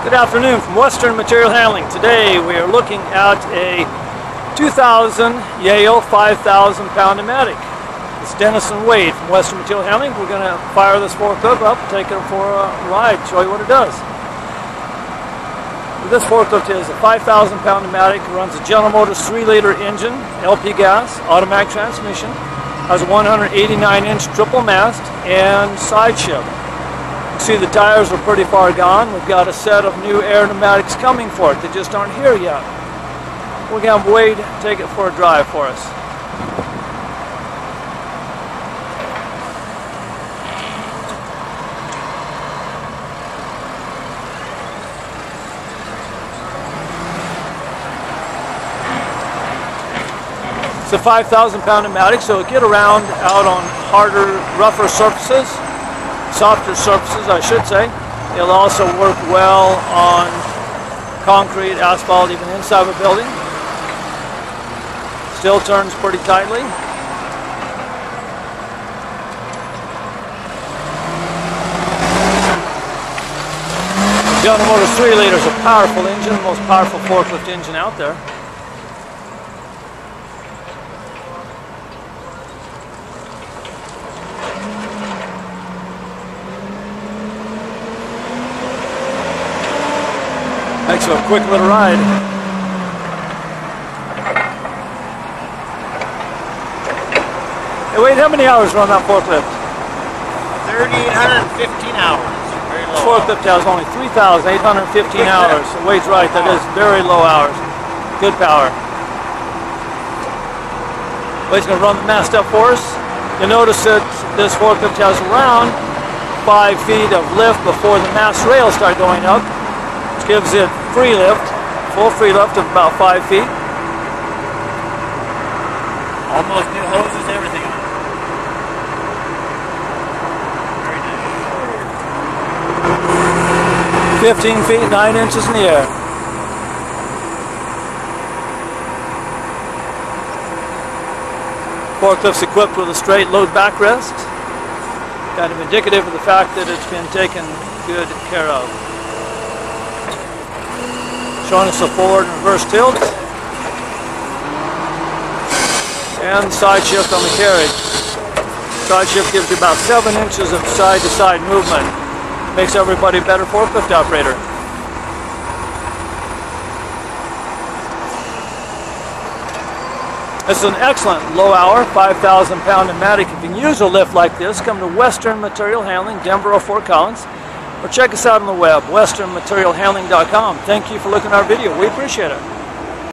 Good afternoon from Western Material Handling. Today we are looking at a 2000 Yale 5,000 pound pneumatic. It's Denison Wade from Western Material Handling. We're going to fire this forklift up, take it for a ride, show you what it does. This forklift is a 5,000 pound pneumatic, runs a General Motors 3-liter engine, LP gas, automatic transmission, has a 189-inch triple mast and side shift. See, the tires are pretty far gone. We've got a set of new air pneumatics coming for it. They just aren't here yet. We're going to have Wade take it for a drive for us. It's a 5,000 pound pneumatic, so it'll get around out on harder, rougher surfaces. Softer surfaces, I should say. It'll also work well on concrete, asphalt, even inside of a building. Still turns pretty tightly. General Motors 3-liter is a powerful engine, the most powerful forklift engine out there. Makes a quick little ride. Hey Wade, how many hours run that forklift? 3,815 hours. Very low. This forklift has only 3,815 hours. So Wade's right, that is very low hours. Good power. Wade's going to run the mast up for us. You'll notice that this forklift has around 5 feet of lift before the mast rails start going up. Which gives it free lift, full free lift of about 5 feet. Almost new hoses, everything on it. Very nice. 15 feet, 9 inches in the air. Forklift's equipped with a straight load backrest. Kind of indicative of the fact that it's been taken good care of. Showing us a forward and reverse tilt and side shift on the carriage. Side shift gives you about 7 inches of side-to-side movement. Makes everybody a better forklift operator. This is an excellent low hour, 5,000 pound pneumatic. If you can use a lift like this, come to Western Material Handling, Denver or Fort Collins. Or check us out on the web, westernmaterialhandling.com. Thank you for looking at our video. We appreciate it.